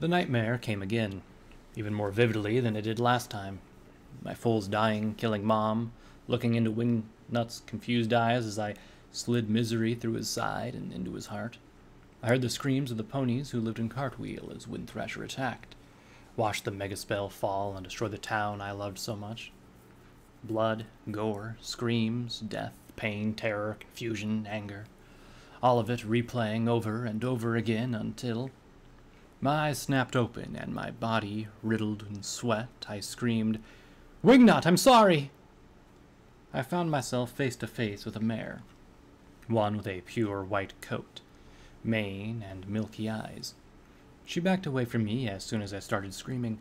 The nightmare came again, even more vividly than it did last time. My foal's dying, killing Mom, looking into Wingnut's confused eyes as I slid misery through his side and into his heart. I heard the screams of the ponies who lived in Cartwheel as Wind Thrasher attacked. Watched the Megaspell fall and destroy the town I loved so much. Blood, gore, screams, death, pain, terror, confusion, anger. All of it replaying over and over again until... my eyes snapped open and my body, riddled in sweat, I screamed, "Windnut, I'm sorry!" I found myself face to face with a mare, one with a pure white coat, mane, and milky eyes. She backed away from me as soon as I started screaming.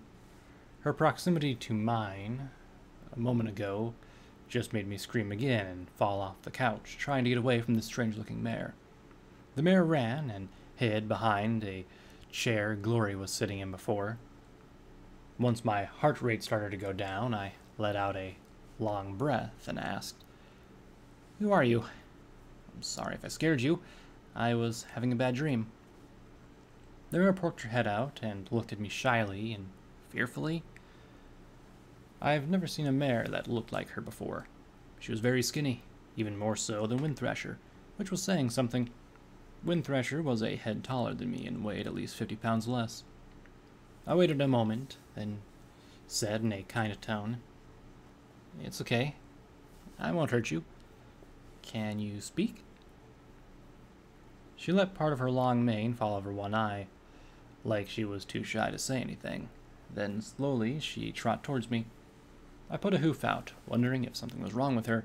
Her proximity to mine, a moment ago, just made me scream again and fall off the couch, trying to get away from the strange-looking mare. The mare ran and hid behind a chair Glory was sitting in before. Once my heart rate started to go down, I let out a long breath and asked, "Who are you? I'm sorry if I scared you. I was having a bad dream." The mare poked her head out and looked at me shyly and fearfully. I've never seen a mare that looked like her before. She was very skinny, even more so than Wind Thrasher, which was saying something. Wind Thrasher was a head taller than me and weighed at least 50 pounds less. I waited a moment, then said in a kind of tone, "It's okay. I won't hurt you. Can you speak?" She let part of her long mane fall over one eye, like she was too shy to say anything. Then slowly she trotted towards me. I put a hoof out, wondering if something was wrong with her.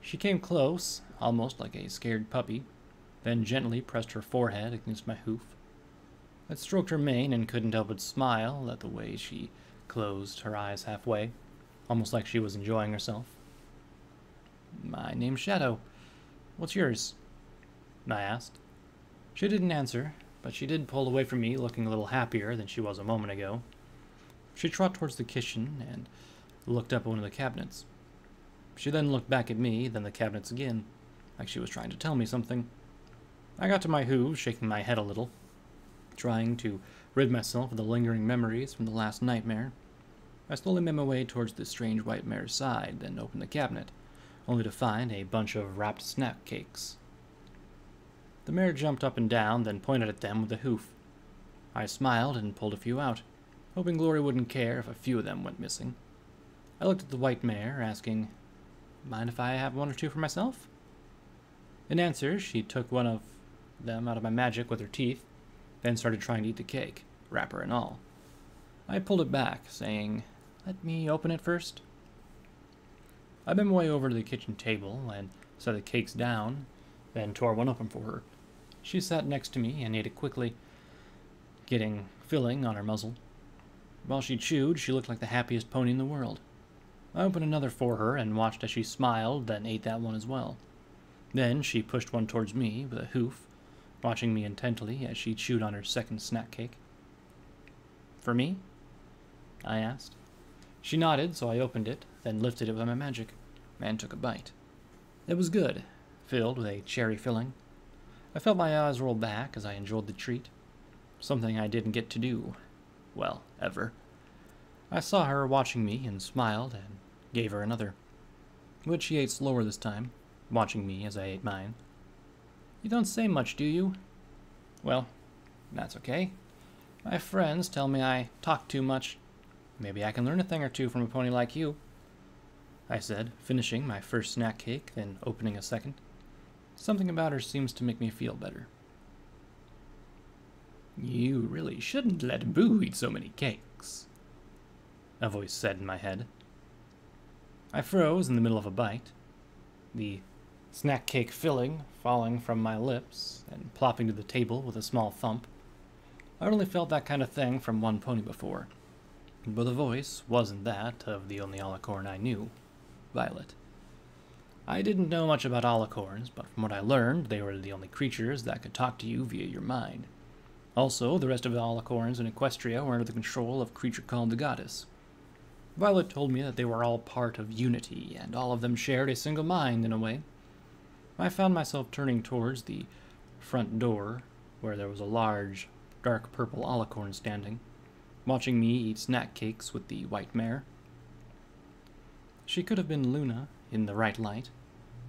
She came close, almost like a scared puppy, then gently pressed her forehead against my hoof. I stroked her mane and couldn't help but smile at the way she closed her eyes halfway, almost like she was enjoying herself. "My name's Shadow. What's yours?" I asked. She didn't answer, but she did pull away from me, looking a little happier than she was a moment ago. She trotted towards the kitchen and looked up at one of the cabinets. She then looked back at me, then the cabinets again, like she was trying to tell me something. I got to my hooves, shaking my head a little, trying to rid myself of the lingering memories from the last nightmare. I slowly made my way towards the strange white mare's side, then opened the cabinet, only to find a bunch of wrapped snack cakes. The mare jumped up and down, then pointed at them with a hoof. I smiled and pulled a few out, hoping Glory wouldn't care if a few of them went missing. I looked at the white mare, asking, "Mind if I have one or two for myself?" In answer, she took one of them out of my magic with her teeth, then started trying to eat the cake, wrapper and all. I pulled it back, saying, "Let me open it first." I made my way over to the kitchen table and set the cakes down, then tore one open for her. She sat next to me and ate it quickly, getting filling on her muzzle. While she chewed, she looked like the happiest pony in the world. I opened another for her and watched as she smiled, then ate that one as well. Then she pushed one towards me with a hoof, watching me intently as she chewed on her second snack cake. "For me?" I asked. She nodded, so I opened it, then lifted it by my magic, and took a bite. It was good, filled with a cherry filling. I felt my eyes roll back as I enjoyed the treat, something I didn't get to do, well, ever. I saw her watching me and smiled and gave her another, which she ate slower this time, watching me as I ate mine. "You don't say much, do you?" "Well, that's okay. My friends tell me I talk too much. Maybe I can learn a thing or two from a pony like you," I said, finishing my first snack cake, then opening a second. Something about her seems to make me feel better. "You really shouldn't let Boo eat so many cakes," a voice said in my head. I froze in the middle of a bite, the snack cake filling falling from my lips and plopping to the table with a small thump. I only felt that kind of thing from one pony before, but the voice wasn't that of the only alicorn I knew, Violet. I didn't know much about alicorns, but from what I learned, they were the only creatures that could talk to you via your mind. Also, the rest of the alicorns in Equestria were under the control of a creature called the Goddess. Violet told me that they were all part of unity, and all of them shared a single mind in a way. I found myself turning towards the front door, where there was a large dark purple alicorn standing, watching me eat snack cakes with the white mare. She could have been Luna in the right light,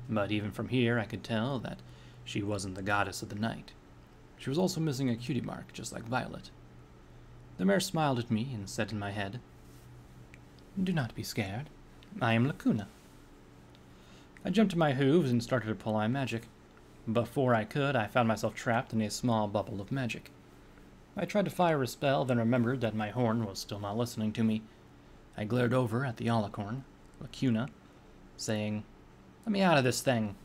but even from here I could tell that she wasn't the goddess of the night. She was also missing a cutie mark, just like Violet. The mare smiled at me and said in my head, "Do not be scared. I am Lacuna." I jumped to my hooves and started to pull my magic. Before I could, I found myself trapped in a small bubble of magic. I tried to fire a spell, then remembered that my horn was still not listening to me. I glared over at the alicorn, Lacuna, saying, "Let me out of this thing."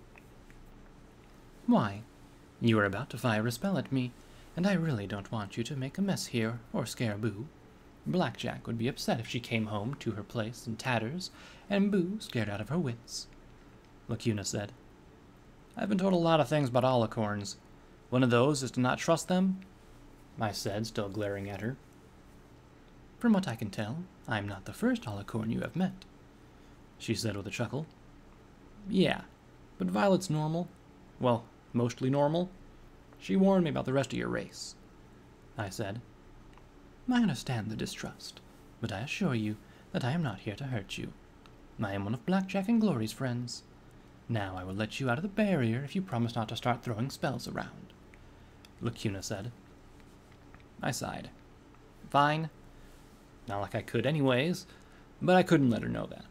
"Why? You are about to fire a spell at me, and I really don't want you to make a mess here or scare Boo. Blackjack would be upset if she came home to her place in tatters, and Boo scared out of her wits," Lacuna said. "I've been told a lot of things about alicorns. One of those is to not trust them," I said, still glaring at her. "From what I can tell, I'm not the first alicorn you have met," she said with a chuckle. "Yeah, but Violet's normal. Well, mostly normal. She warned me about the rest of your race," I said. "I understand the distrust, but I assure you that I am not here to hurt you. I am one of Blackjack and Glory's friends. Now I will let you out of the barrier if you promise not to start throwing spells around," Lacuna said. I sighed. Fine. Not like I could anyways, but I couldn't let her know that.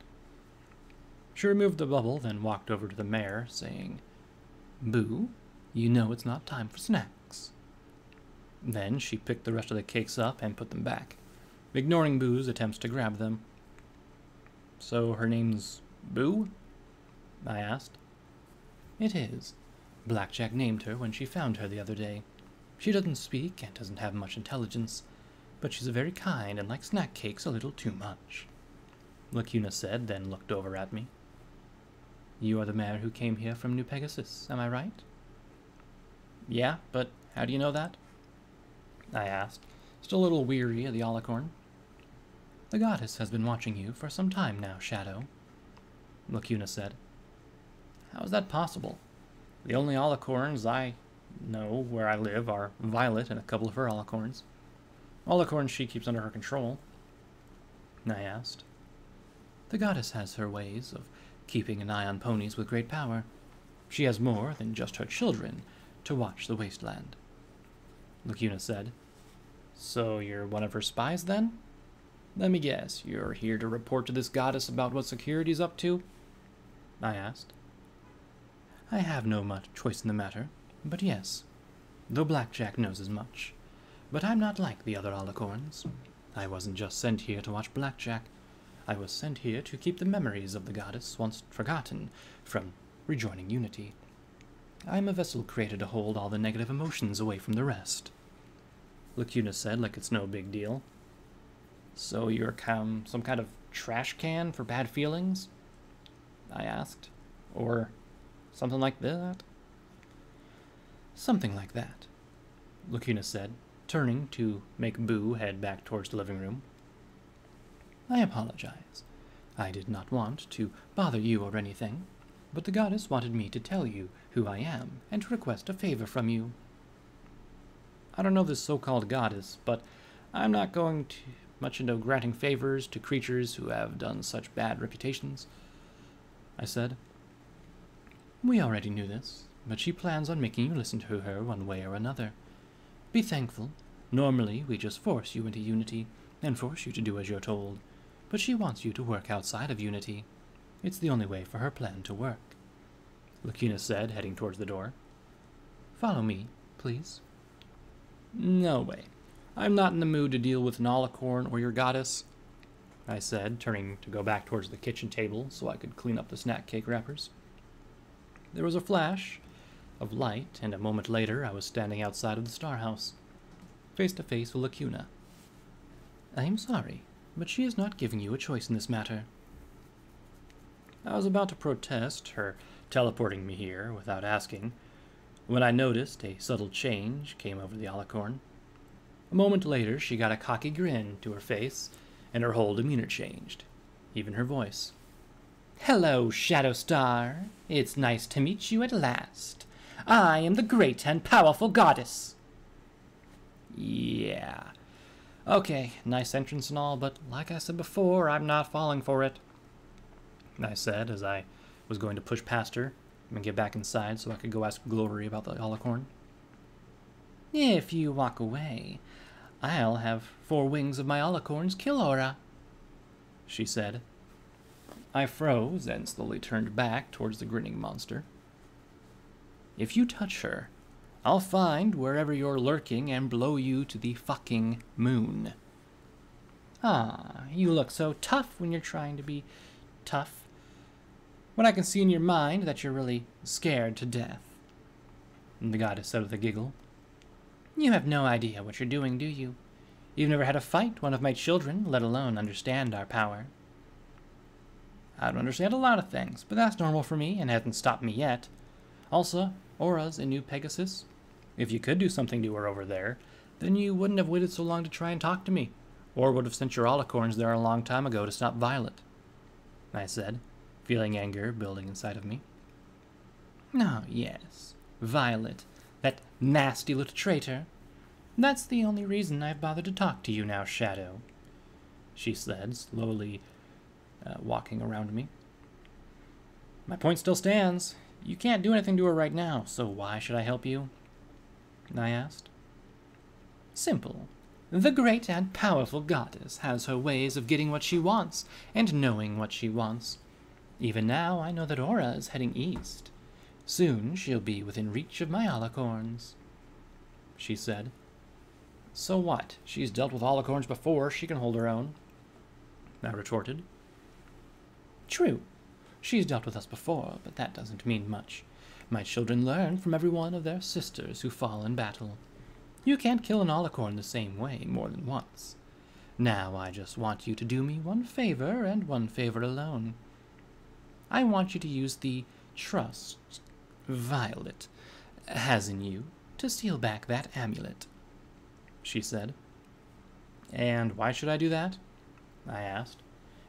She removed the bubble, then walked over to the mare, saying, "Boo, you know it's not time for snacks." Then she picked the rest of the cakes up and put them back, ignoring Boo's attempts to grab them. "So her name's Boo?" I asked. "It is. Blackjack named her when she found her the other day. She doesn't speak and doesn't have much intelligence, but she's very kind and likes snack cakes a little too much," Lacuna said, then looked over at me. "You are the mare who came here from New Pegasus, am I right?" "Yeah, but how do you know that?" I asked, still a little weary of the alicorn. "The goddess has been watching you for some time now, Shadow," Lacuna said. "How is that possible? The only alicorns I know where I live are Violet and a couple of her alicorns. Alicorns she keeps under her control," I asked. "The goddess has her ways of keeping an eye on ponies with great power. She has more than just her children to watch the wasteland," Lacuna said. "So you're one of her spies, then? Let me guess, you're here to report to this goddess about what security's up to?" I asked. "I have no much choice in the matter, but yes. Though Blackjack knows as much. But I'm not like the other alicorns. I wasn't just sent here to watch Blackjack. I was sent here to keep the memories of the goddess, once forgotten, from rejoining unity. I'm a vessel created to hold all the negative emotions away from the rest," Lacuna said, like it's no big deal. "So you're some kind of trash can for bad feelings?" I asked. "Or something like that?" "Something like that," Lacuna said, turning to make Boo head back towards the living room. "I apologize. I did not want to bother you or anything, but the goddess wanted me to tell you who I am and to request a favor from you." I don't know this so-called goddess, but I'm not going too much into granting favors to creatures who have done such bad reputations, I said. "We already knew this, but she plans on making you listen to her one way or another. Be thankful. Normally we just force you into unity and force you to do as you're told. But she wants you to work outside of unity. It's the only way for her plan to work," Lacuna said, heading towards the door. "Follow me, please." "No way. I'm not in the mood to deal with an alicorn or your goddess," I said, turning to go back towards the kitchen table so I could clean up the snack cake wrappers. There was a flash of light, and a moment later I was standing outside of the Starhouse, face to face with Lacuna. "I am sorry, but she is not giving you a choice in this matter." I was about to protest her teleporting me here without asking, when I noticed a subtle change came over the alicorn. A moment later, she got a cocky grin to her face, and her whole demeanor changed, even her voice. "Hello, Shadow Star. It's nice to meet you at last. I am the great and powerful goddess." Yeah. Okay, nice entrance and all, but like I said before, I'm not falling for it. I said as I was going to push past her and get back inside so I could go ask Glory about the Holocorn. If you walk away, I'll have 4 wings of my Holocorns kill Aura, she said. I froze and slowly turned back towards the grinning monster. If you touch her, I'll find wherever you're lurking and blow you to the fucking moon. Ah, you look so tough when you're trying to be tough. When I can see in your mind that you're really scared to death. And the goddess said with a giggle, you have no idea what you're doing, do you? You've never had to fight one of my children, let alone understand our power. I don't understand a lot of things, but that's normal for me and hasn't stopped me yet. Also, Aura's in New Pegasus. If you could do something to her over there, then you wouldn't have waited so long to try and talk to me, or would have sent your Holocorns there a long time ago to stop Violet, I said, feeling anger building inside of me. Oh, yes, Violet, that nasty little traitor. That's the only reason I've bothered to talk to you now, Shadow, she said, slowly walking around me. My point still stands. You can't do anything to her right now, so why should I help you? I asked. Simple. The great and powerful goddess has her ways of getting what she wants and knowing what she wants. Even now, I know that Aura is heading east. Soon she'll be within reach of my Holocorns, she said. So what? She's dealt with Holocorns before. She can hold her own, I retorted. True. She's dealt with us before, but that doesn't mean much. My children learn from every one of their sisters who fall in battle. You can't kill an Holocorn the same way more than once. Now I just want you to do me one favor and one favor alone. I want you to use the trust Violet has in you to steal back that amulet, she said. And why should I do that? I asked.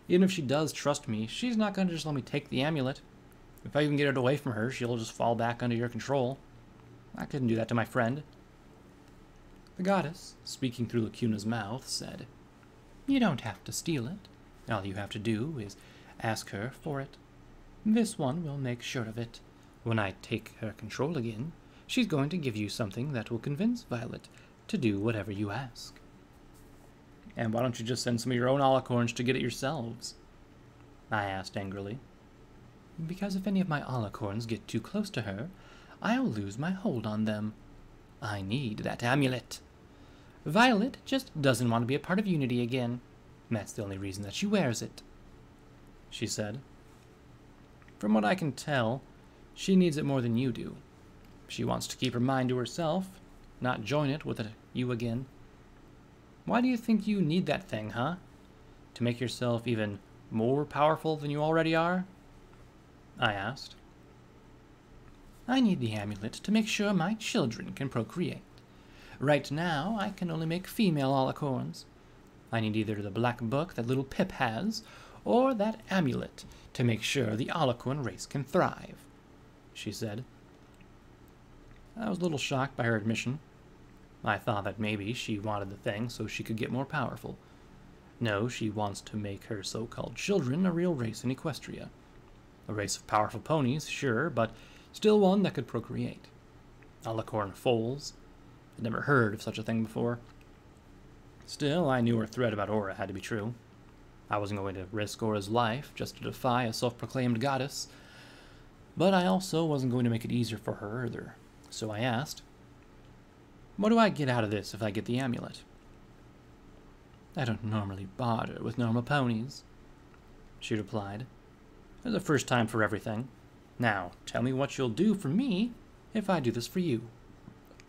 Even if she does trust me, she's not going to just let me take the amulet. If I even get it away from her, she'll just fall back under your control. I couldn't do that to my friend. The goddess, speaking through Lacuna's mouth, said, you don't have to steal it. All you have to do is ask her for it. This one will make sure of it. When I take her control again, she's going to give you something that will convince Violet to do whatever you ask. And why don't you just send some of your own Holocorns to get it yourselves? I asked angrily. Because if any of my Holocorns get too close to her, I'll lose my hold on them. I need that amulet. Violet just doesn't want to be a part of Unity again. That's the only reason that she wears it, she said. From what I can tell, she needs it more than you do. She wants to keep her mind to herself, not join it with you again. Why do you think you need that thing, huh? To make yourself even more powerful than you already are? I asked. I need the amulet to make sure my children can procreate. Right now, I can only make female Holocorns. I need either the black book that little Pip has, or that amulet to make sure the Holocorn race can thrive, she said. I was a little shocked by her admission. I thought that maybe she wanted the thing so she could get more powerful. No, she wants to make her so-called children a real race in Equestria. A race of powerful ponies, sure, but still one that could procreate. Holocorn foals. I'd never heard of such a thing before. Still, I knew her threat about Aura had to be true. I wasn't going to risk Aura's life just to defy a self-proclaimed goddess. But I also wasn't going to make it easier for her either. So I asked, what do I get out of this if I get the amulet? I don't normally bother with normal ponies, she replied. There's a first time for everything. Now, tell me what you'll do for me if I do this for you.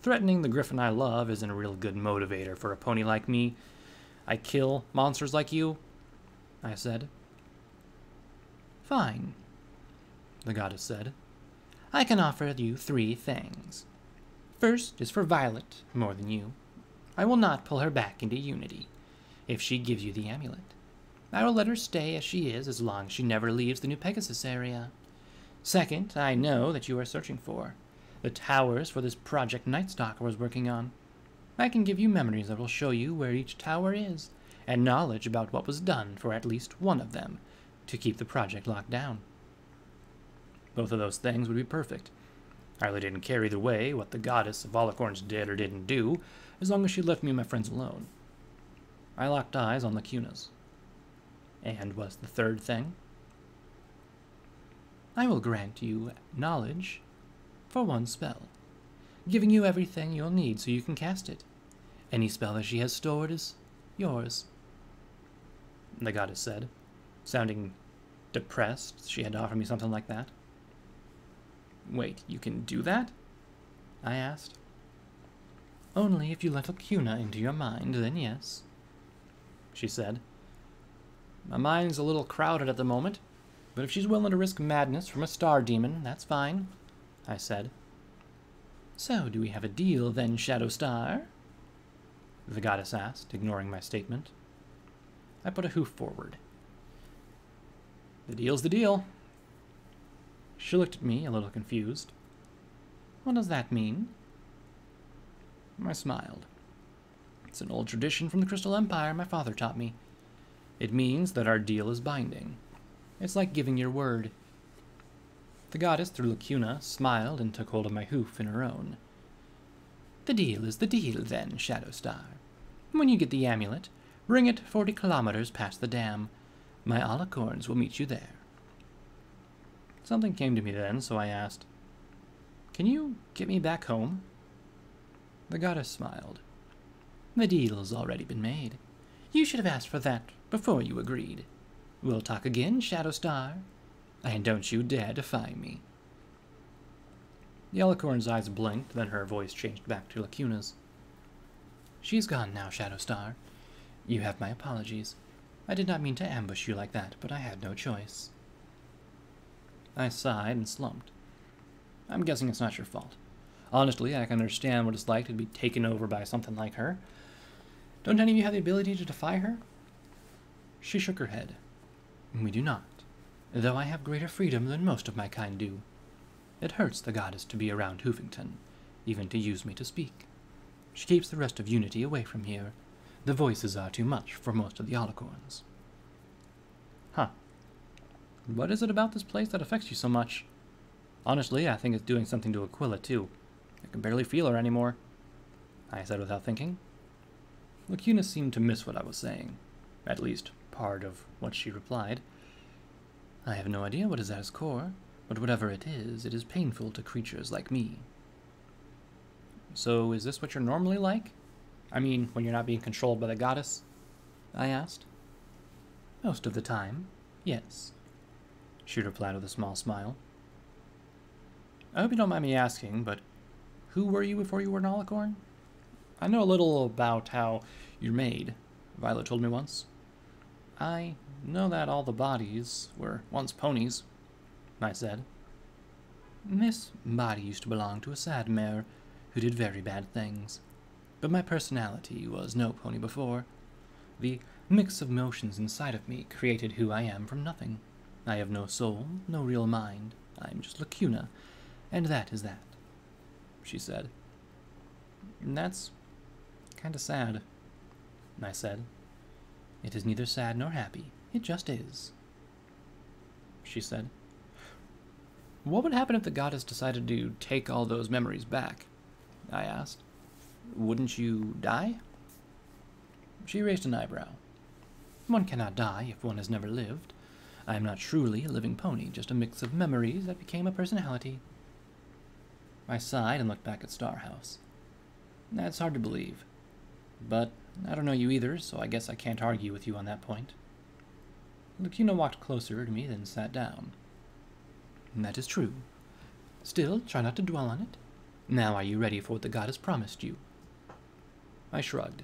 Threatening the griffin I love isn't a real good motivator for a pony like me. I kill monsters like you, I said. Fine, the goddess said. I can offer you 3 things. First is for Violet, more than you. I will not pull her back into Unity if she gives you the amulet. I will let her stay as she is as long as she never leaves the New Pegasus area. Second, I know that you are searching for the towers for this project Nightstalker was working on. I can give you memories that will show you where each tower is, and knowledge about what was done for at least one of them to keep the project locked down. Both of those things would be perfect. I really didn't care either way what the goddess of Olicorns did or didn't do, as long as she left me and my friends alone. I locked eyes on Lacunas. And what's the third thing? I will grant you knowledge for one spell, giving you everything you'll need so you can cast it. Any spell that she has stored is yours, the goddess said, sounding depressed she had to offer me something like that. Wait, you can do that? I asked. Only if you let Lacuna into your mind, then yes, she said. My mind's a little crowded at the moment, but if she's willing to risk madness from a star demon, that's fine, I said. So, do we have a deal then, Shadow Star? The goddess asked, ignoring my statement. I put a hoof forward. The deal's the deal. She looked at me, a little confused. What does that mean? I smiled. It's an old tradition from the Crystal Empire my father taught me. It means that our deal is binding. It's like giving your word. The goddess, through Lacuna, smiled and took hold of my hoof in her own. The deal is the deal, then, Shadow Star. When you get the amulet, bring it 40 kilometers past the dam. My Olicorns will meet you there. Something came to me then, so I asked, Can you get me back home? The goddess smiled. The deal's already been made. You should have asked for that before you agreed. We'll talk again, Shadow Star. And don't you dare defy me. The Alicorn's eyes blinked, then her voice changed back to Lacuna's. She's gone now, Shadow Star. You have my apologies. I did not mean to ambush you like that, but I had no choice. I sighed and slumped. I'm guessing it's not your fault. Honestly, I can understand what it's like to be taken over by something like her. Don't any of you have the ability to defy her? She shook her head. We do not, though I have greater freedom than most of my kind do. It hurts the goddess to be around Hoofington, even to use me to speak. She keeps the rest of Unity away from here. The voices are too much for most of the Olicorns. Huh. What is it about this place that affects you so much? Honestly, I think it's doing something to Aquila, too. I can barely feel her anymore, I said without thinking. Lacuna seemed to miss what I was saying, at least part of what she replied. I have no idea what is at its core, but whatever it is painful to creatures like me. So is this what you're normally like? I mean, when you're not being controlled by the goddess? I asked. Most of the time, yes, she replied with a small smile. I hope you don't mind me asking, but who were you before you were an Olicorn? I know a little about how you're made, Violet told me once. I know that all the bodies were once ponies, I said. This body used to belong to a sad mare who did very bad things, but my personality was no pony before. The mix of emotions inside of me created who I am from nothing. I have no soul, no real mind. I'm just Lacuna, and that is that, she said. That's kind of sad, I said. It is neither sad nor happy. It just is, she said. What would happen if the goddess decided to take all those memories back? I asked. Wouldn't you die? She raised an eyebrow. One cannot die if one has never lived. I am not truly a living pony, just a mix of memories that became a personality. I sighed and looked back at Starhouse. That's hard to believe, but I don't know you either, so I guess I can't argue with you on that point. Lacuna walked closer to me, then sat down. That is true. Still, try not to dwell on it. Now are you ready for what the goddess promised you? I shrugged.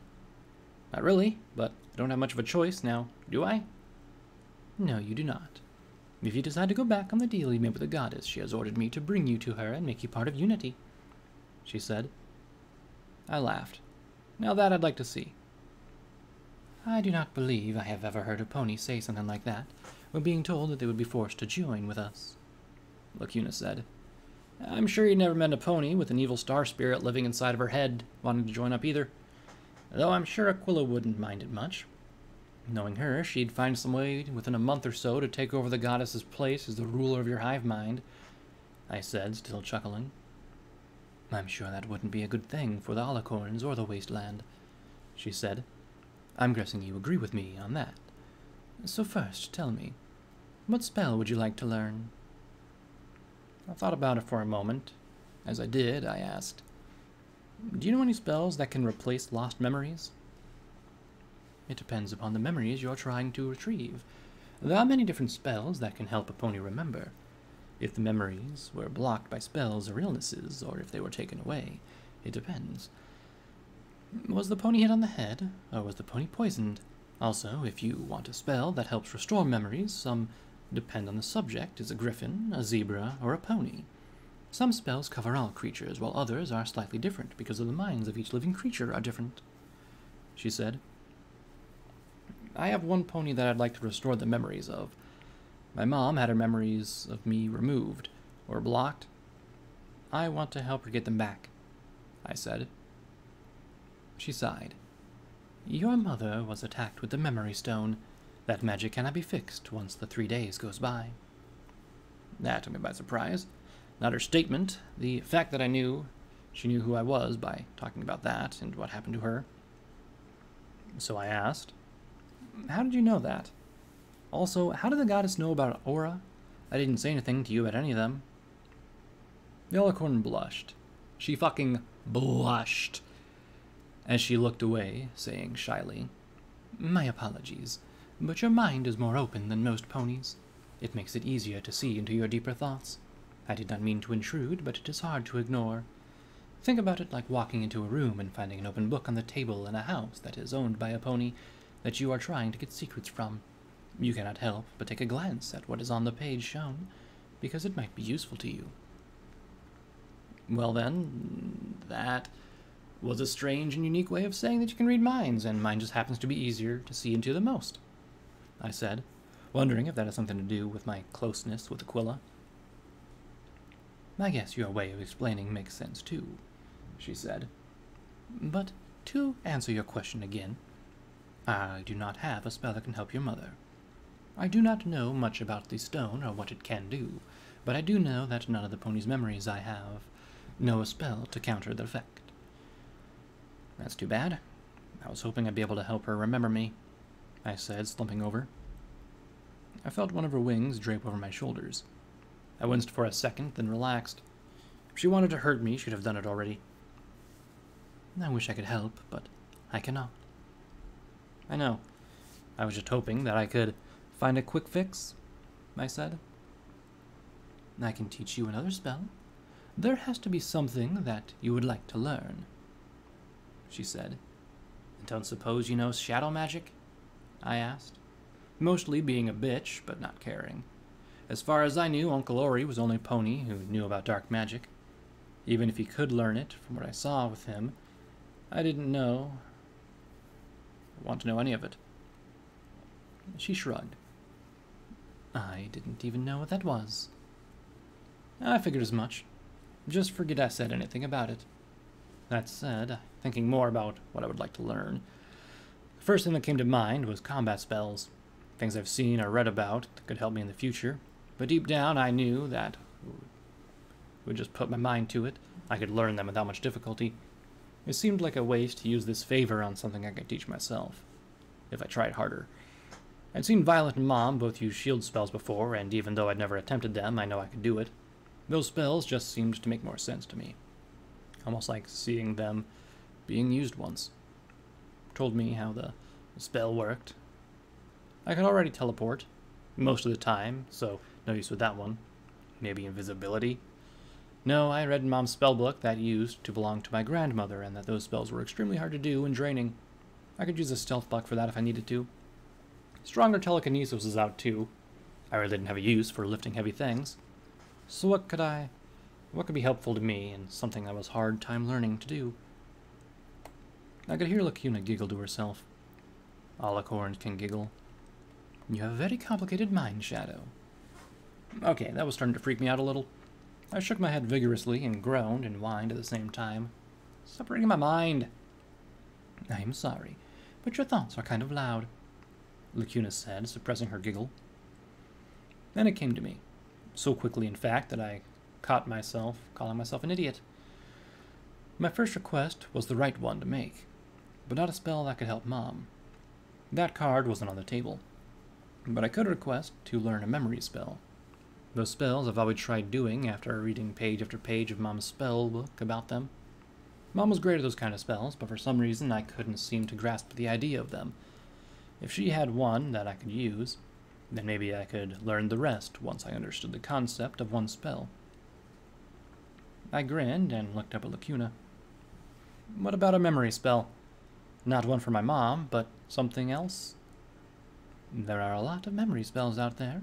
Not really, but I don't have much of a choice now, do I? No, you do not. If you decide to go back on the deal you made with the goddess, she has ordered me to bring you to her and make you part of Unity, she said. I laughed. Now that I'd like to see. I do not believe I have ever heard a pony say something like that when being told that they would be forced to join with us, Lacuna said. I'm sure you never met a pony with an evil star spirit living inside of her head wanting to join up either, though I'm sure Aquila wouldn't mind it much. Knowing her, she'd find some way within a month or so to take over the goddess's place as the ruler of your hive mind, I said, still chuckling. I'm sure that wouldn't be a good thing for the Holocorns or the Wasteland, she said. I'm guessing you agree with me on that. So first, tell me, what spell would you like to learn? I thought about it for a moment. As I did, I asked, do you know any spells that can replace lost memories? It depends upon the memories you're trying to retrieve. There are many different spells that can help a pony remember. If the memories were blocked by spells or illnesses, or if they were taken away, it depends. Was the pony hit on the head, or was the pony poisoned? Also, if you want a spell that helps restore memories, some depend on the subject is a griffin, a zebra, or a pony. Some spells cover all creatures, while others are slightly different because of the minds of each living creature are different, she said. I have one pony that I'd like to restore the memories of. My mom had her memories of me removed, or blocked. I want to help her get them back, I said. She sighed. Your mother was attacked with the memory stone. That magic cannot be fixed once the 3 days goes by. That took me by surprise. Not her statement, the fact that I knew she knew who I was by talking about that and what happened to her. So I asked, how did you know that? Also, how did the goddess know about Aura? I didn't say anything to you about any of them. The Alicorn blushed. She fucking blushed. As she looked away, saying shyly, my apologies, but your mind is more open than most ponies. It makes it easier to see into your deeper thoughts. I did not mean to intrude, but it is hard to ignore. Think about it like walking into a room and finding an open book on the table in a house that is owned by a pony that you are trying to get secrets from. You cannot help but take a glance at what is on the page shown, because it might be useful to you. Well then, that was a strange and unique way of saying that you can read minds, and mine just happens to be easier to see into the most, I said, wondering if that has something to do with my closeness with Aquila. I guess your way of explaining makes sense too, she said. But to answer your question again, I do not have a spell that can help your mother. I do not know much about the stone or what it can do, but I do know that none of the pony's memories I have know a spell to counter the effect. That's too bad. I was hoping I'd be able to help her remember me, I said, slumping over. I felt one of her wings drape over my shoulders. I winced for a second, then relaxed. If she wanted to hurt me, she'd have done it already. I wish I could help, but I cannot. I know. I was just hoping that I could find a quick fix, I said. I can teach you another spell. There has to be something that you would like to learn, she said. Don't suppose you know shadow magic? I asked, mostly being a bitch, but not caring. As far as I knew, Uncle Ori was the only pony who knew about dark magic. Even if he could learn it, from what I saw with him, I didn't know. I want to know any of it. She shrugged. I didn't even know what that was. I figured as much. Just forget I said anything about it. That said, thinking more about what I would like to learn, the first thing that came to mind was combat spells. Things I've seen or read about that could help me in the future. But deep down, I knew that would just put my mind to it. I could learn them without much difficulty. It seemed like a waste to use this favor on something I could teach myself, if I tried harder. I'd seen Violet and Mom both use shield spells before, and even though I'd never attempted them, I know I could do it. Those spells just seemed to make more sense to me. Almost like seeing them being used once. Told me how the spell worked. I could already teleport, most of the time, so no use with that one. Maybe invisibility? No, I read in Mom's spellbook that used to belong to my grandmother, and that those spells were extremely hard to do and draining. I could use a stealth buck for that if I needed to. Stronger telekinesis was out too. I really didn't have a use for lifting heavy things. So what could be helpful to me, and something that was hard time learning to do? I could hear Lacuna giggle to herself. Alicorns can giggle. You have a very complicated mind, Shadow. Okay, that was starting to freak me out a little. I shook my head vigorously and groaned and whined at the same time. Separating my mind! I am sorry, but your thoughts are kind of loud, Lacuna said, suppressing her giggle. Then it came to me, so quickly in fact that I caught myself calling myself an idiot. My first request was the right one to make, but not a spell that could help Mom. That card wasn't on the table, but I could request to learn a memory spell. Those spells I've always tried doing after reading page after page of Mom's spell book about them. Mom was great at those kind of spells, but for some reason I couldn't seem to grasp the idea of them. If she had one that I could use, then maybe I could learn the rest once I understood the concept of one spell. I grinned and looked up at Lacuna. What about a memory spell? Not one for my mom, but something else? There are a lot of memory spells out there.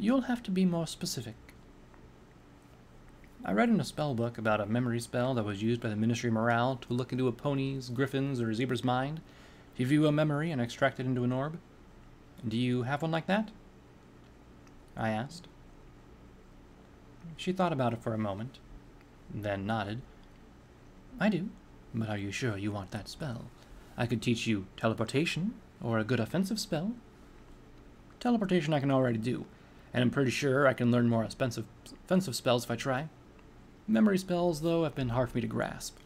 You'll have to be more specific. I read in a spell book about a memory spell that was used by the Ministry of Morale to look into a pony's, griffin's, or zebra's mind, to view a memory and extract it into an orb. Do you have one like that? I asked. She thought about it for a moment, then nodded. I do, but are you sure you want that spell? I could teach you teleportation, or a good offensive spell. Teleportation I can already do, and I'm pretty sure I can learn more offensive spells if I try. Memory spells, though, have been hard for me to grasp,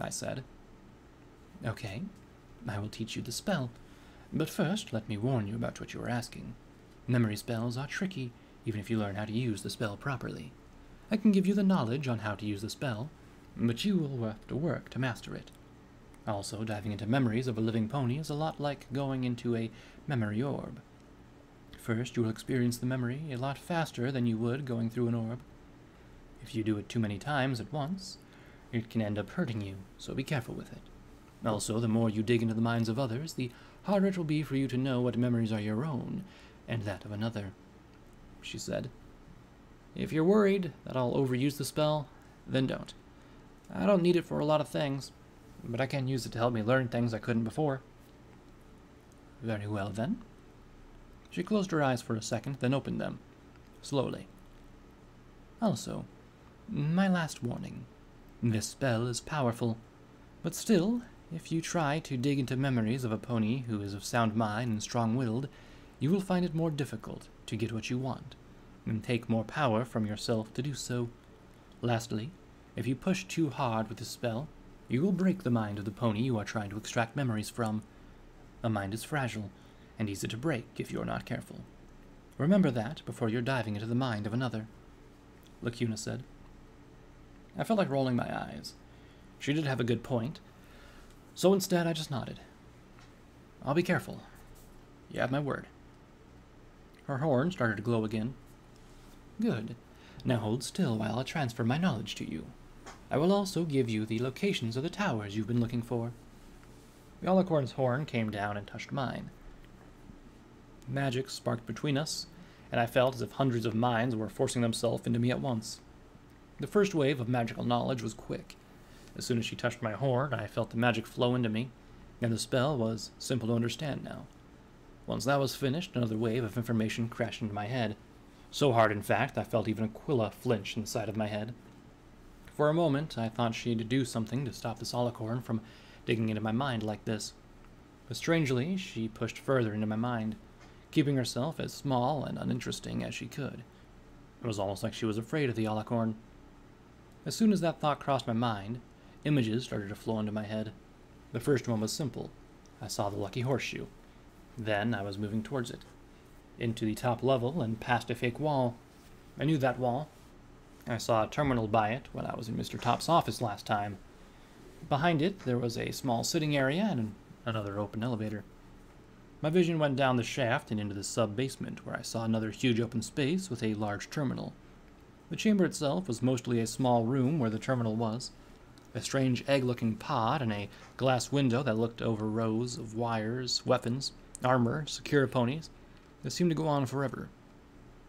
I said. Okay, I will teach you the spell, but first let me warn you about what you are asking. Memory spells are tricky, even if you learn how to use the spell properly. I can give you the knowledge on how to use the spell, but you will have to work to master it. Also, diving into memories of a living pony is a lot like going into a memory orb. First, you will experience the memory a lot faster than you would going through an orb. If you do it too many times at once, it can end up hurting you, so be careful with it. Also, the more you dig into the minds of others, the harder it will be for you to know what memories are your own, and that of another, she said. If you're worried that I'll overuse the spell, then don't. I don't need it for a lot of things, but I can use it to help me learn things I couldn't before. Very well, then. She closed her eyes for a second, then opened them, slowly. Also, my last warning. This spell is powerful, but still, if you try to dig into memories of a pony who is of sound mind and strong-willed, you will find it more difficult to get what you want, and take more power from yourself to do so. Lastly, if you push too hard with the spell, you will break the mind of the pony you are trying to extract memories from. A mind is fragile, and easy to break if you are not careful. Remember that before you're diving into the mind of another, Lacuna said. I felt like rolling my eyes. She did have a good point, so instead I just nodded. I'll be careful. You have my word. Her horn started to glow again. Good. Now hold still while I transfer my knowledge to you. I will also give you the locations of the towers you've been looking for. The Alicorn's horn came down and touched mine. Magic sparked between us, and I felt as if hundreds of minds were forcing themselves into me at once. The first wave of magical knowledge was quick. As soon as she touched my horn, I felt the magic flow into me, and the spell was simple to understand now. Once that was finished, another wave of information crashed into my head. So hard, in fact, I felt even Aquila flinch inside of my head. For a moment, I thought she had to do something to stop this Alicorn from digging into my mind like this. But strangely, she pushed further into my mind, keeping herself as small and uninteresting as she could. It was almost like she was afraid of the Alicorn. As soon as that thought crossed my mind, images started to flow into my head. The first one was simple. I saw the lucky horseshoe. Then I was moving towards it, into the top level and past a fake wall. I knew that wall. I saw a terminal by it when I was in Mr. Top's office last time. Behind it, there was a small sitting area and another open elevator. My vision went down the shaft and into the sub-basement, where I saw another huge open space with a large terminal. The chamber itself was mostly a small room where the terminal was, a strange egg-looking pod and a glass window that looked over rows of wires, weapons, armor, secure ponies that seemed to go on forever.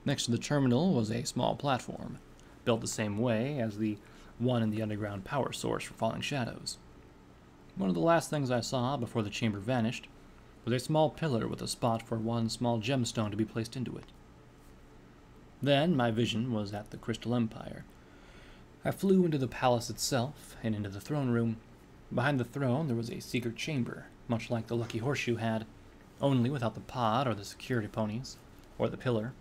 Next to the terminal was a small platform, built the same way as the one in the underground power source for Falling Shadows. One of the last things I saw before the chamber vanished was a small pillar with a spot for one small gemstone to be placed into it. Then my vision was at the Crystal Empire. I flew into the palace itself and into the throne room. Behind the throne there was a secret chamber, much like the Lucky Horseshoe had, only without the pod or the security ponies, or the pillar.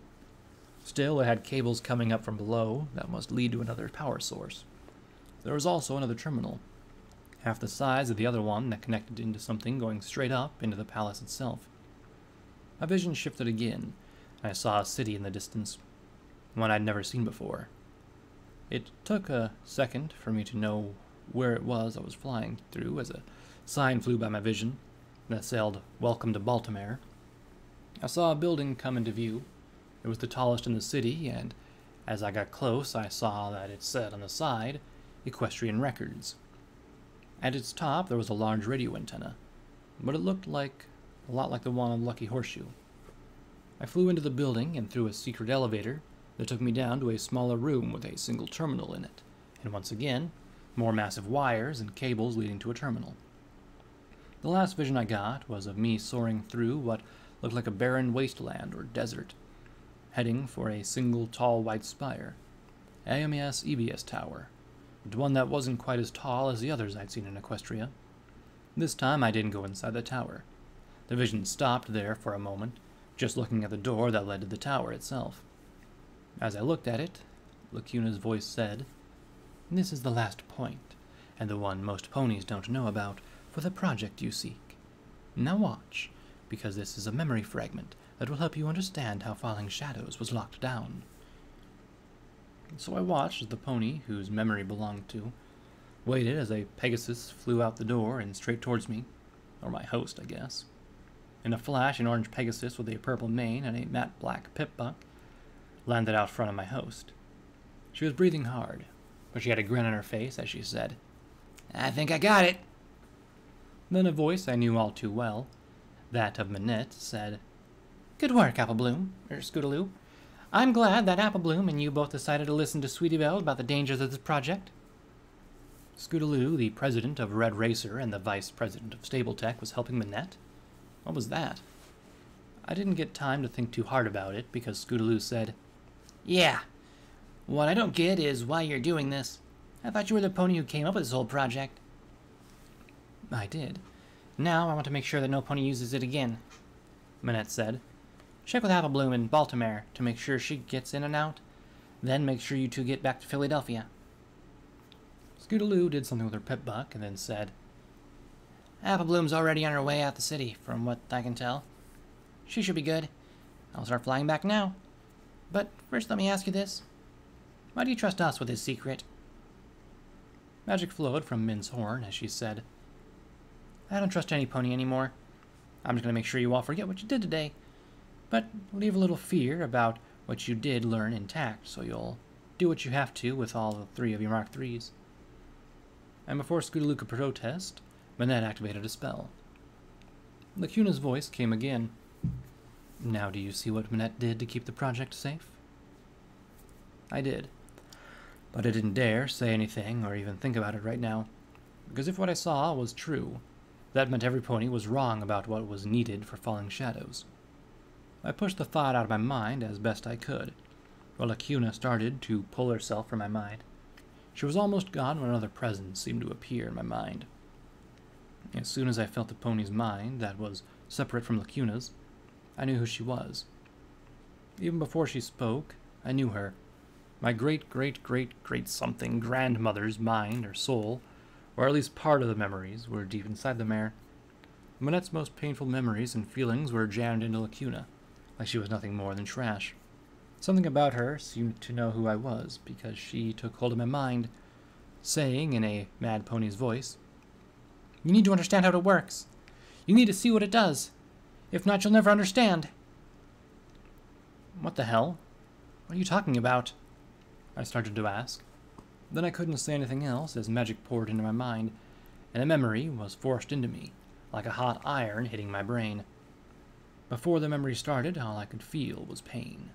Still, it had cables coming up from below that must lead to another power source. There was also another terminal, half the size of the other one, that connected into something going straight up into the palace itself. My vision shifted again, and I saw a city in the distance, one I'd never seen before. It took a second for me to know where it was I was flying through as a sign flew by my vision that sailed, "Welcome to Baltimore." I saw a building come into view. It was the tallest in the city, and as I got close I saw that it said on the side, Equestrian Records. At its top there was a large radio antenna, but it looked a lot like the one on Lucky Horseshoe. I flew into the building and through a secret elevator that took me down to a smaller room with a single terminal in it, and once again, more massive wires and cables leading to a terminal. The last vision I got was of me soaring through what looked like a barren wasteland or desert, heading for a single tall white spire, AMS EBS Tower, but one that wasn't quite as tall as the others I'd seen in Equestria. This time I didn't go inside the tower. The vision stopped there for a moment, just looking at the door that led to the tower itself. As I looked at it, Lacuna's voice said, "This is the last point, and the one most ponies don't know about, for the project you seek. Now watch, because this is a memory fragment that will help you understand how Falling Shadows was locked down." So I watched as the pony, whose memory belonged to, waited as a Pegasus flew out the door and straight towards me, or my host, I guess. In a flash, an orange Pegasus with a purple mane and a matte black Pip-Buck landed out front of my host. She was breathing hard, but she had a grin on her face as she said, "I think I got it." Then a voice I knew all too well, that of Minette, said, "Good work, Apple Bloom, or Scootaloo. I'm glad that Apple Bloom and you both decided to listen to Sweetie Belle about the dangers of this project." Scootaloo, the president of Red Racer and the vice president of Stable Tech, was helping Minette? What was that? I didn't get time to think too hard about it because Scootaloo said, "Yeah, what I don't get is why you're doing this. I thought you were the pony who came up with this whole project." "I did. Now I want to make sure that no pony uses it again," Minette said. "Check with Apple Bloom in Baltimore to make sure she gets in and out. Then make sure you two get back to Philadelphia." Scootaloo did something with her Pip-Buck and then said, "Apple Bloom's already on her way out the city, from what I can tell. She should be good. I'll start flying back now. But first let me ask you this. Why do you trust us with this secret?" Magic flowed from Min's horn as she said, "I don't trust any pony anymore. I'm just going to make sure you all forget what you did today, but leave a little fear about what you did learn intact, so you'll do what you have to with all the three of your Mark Threes." And before Scootaloo could protest, Minette activated a spell. Lacuna's voice came again. "Now do you see what Minette did to keep the project safe?" I did, but I didn't dare say anything or even think about it right now, because if what I saw was true, that meant every pony was wrong about what was needed for Falling Shadows. I pushed the thought out of my mind as best I could, while Lacuna started to pull herself from my mind. She was almost gone when another presence seemed to appear in my mind. As soon as I felt the pony's mind that was separate from Lacuna's, I knew who she was. Even before she spoke, I knew her. My great-great-great-great-something grandmother's mind or soul, or at least part of the memories, were deep inside the mare. Minette's most painful memories and feelings were jammed into Lacuna, like she was nothing more than trash. Something about her seemed to know who I was, because she took hold of my mind, saying in a mad pony's voice, "You need to understand how it works. You need to see what it does. If not, you'll never understand." "What the hell? What are you talking about?" I started to ask. Then I couldn't say anything else as magic poured into my mind, and a memory was forced into me, like a hot iron hitting my brain. Before the memory started, all I could feel was pain.